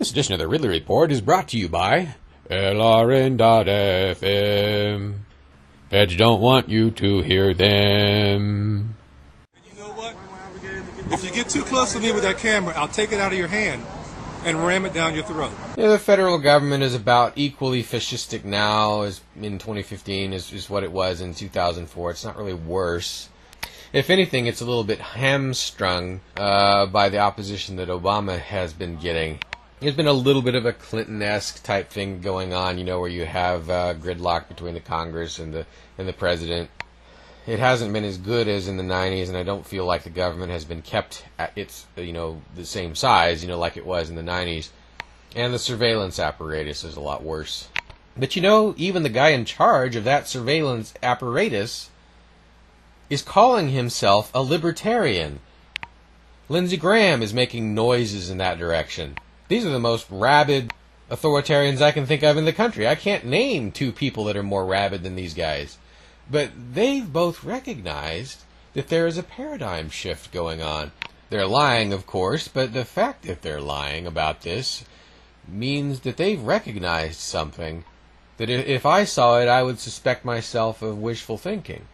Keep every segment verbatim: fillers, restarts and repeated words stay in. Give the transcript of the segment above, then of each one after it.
This edition of the Ridley Report is brought to you by L R N dot F M. Feds don't want you to hear them. You know what? If you get too close to me with that camera, I'll take it out of your hand and ram it down your throat. Yeah, the federal government is about equally fascistic now as in twenty fifteen is, is what it was in two thousand four. It's not really worse. If anything, it's a little bit hamstrung uh, by the opposition that Obama has been getting. There's been a little bit of a Clinton-esque type thing going on, you know, where you have uh, gridlock between the Congress and the and the president. It hasn't been as good as in the nineties, and I don't feel like the government has been kept at its, you know, the same size, you know, like it was in the nineties. And the surveillance apparatus is a lot worse. But, you know, even the guy in charge of that surveillance apparatus is calling himself a libertarian. Lindsey Graham is making noises in that direction. These are the most rabid authoritarians I can think of in the country. I can't name two people that are more rabid than these guys. But they've both recognized that there is a paradigm shift going on. They're lying, of course, but the fact that they're lying about this means that they've recognized something that if I saw it, I would suspect myself of wishful thinking.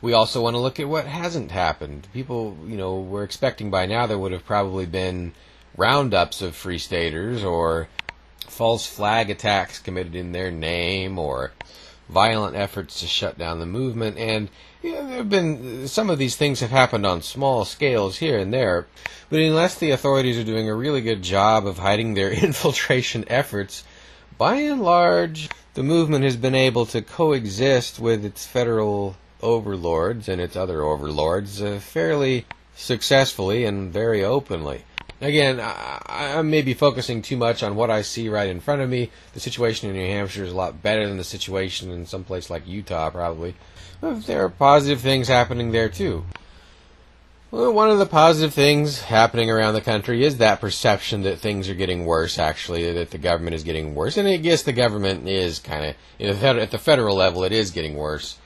We also want to look at what hasn't happened. People, you know, were expecting by now there would have probably been roundups of free staters or false flag attacks committed in their name or violent efforts to shut down the movement, and you know, there have been some of these things have happened on small scales here and there, but unless the authorities are doing a really good job of hiding their infiltration efforts, by and large, the movement has been able to coexist with its federal overlords and its other overlords uh, fairly successfully and very openly. Again, I, I may be focusing too much on what I see right in front of me. The situation in New Hampshire is a lot better than the situation in some place like Utah, probably. But there are positive things happening there, too. Well, one of the positive things happening around the country is that perception that things are getting worse, actually, that the government is getting worse. And I guess the government is kind of, you know, at the federal level, it is getting worse.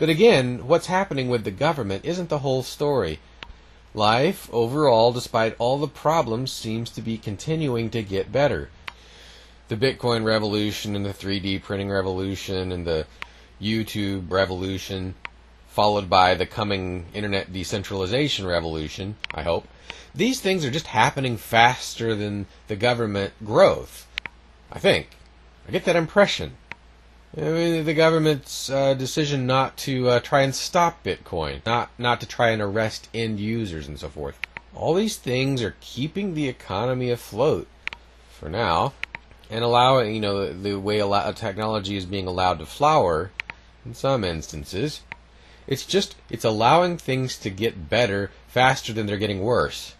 But again, what's happening with the government isn't the whole story. Life, overall, despite all the problems, seems to be continuing to get better. The Bitcoin revolution and the three D printing revolution and the YouTube revolution, followed by the coming internet decentralization revolution, I hope. These things are just happening faster than the government growth, I think. I get that impression. I mean, the government's uh, decision not to uh, try and stop Bitcoin, not, not to try and arrest end users and so forth. All these things are keeping the economy afloat for now and allowing, you know, the way a lot of technology is being allowed to flower in some instances. It's just, it's allowing things to get better faster than they're getting worse.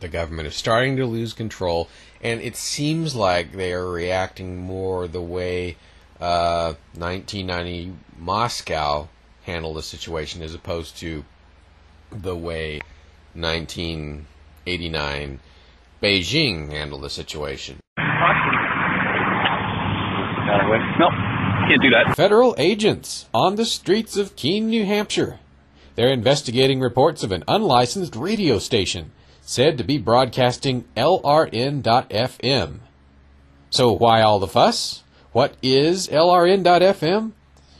The government is starting to lose control, and it seems like they are reacting more the way Uh, nineteen ninety Moscow handled the situation as opposed to the way nineteen eighty-nine Beijing handled the situation. Nope, can't do that. Federal agents on the streets of Keene, New Hampshire. They're investigating reports of an unlicensed radio station said to be broadcasting L R N dot F M. So why all the fuss? What is L R N dot F M?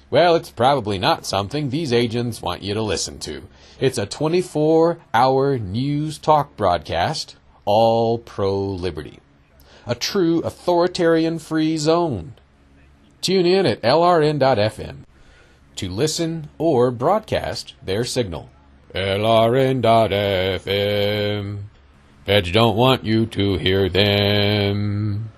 Well, it's probably not something these agents want you to listen to. It's a twenty-four hour news talk broadcast, all pro-liberty. A true authoritarian-free zone. Tune in at L R N dot F M to listen or broadcast their signal. L R N dot F M. Feds don't want you to hear them.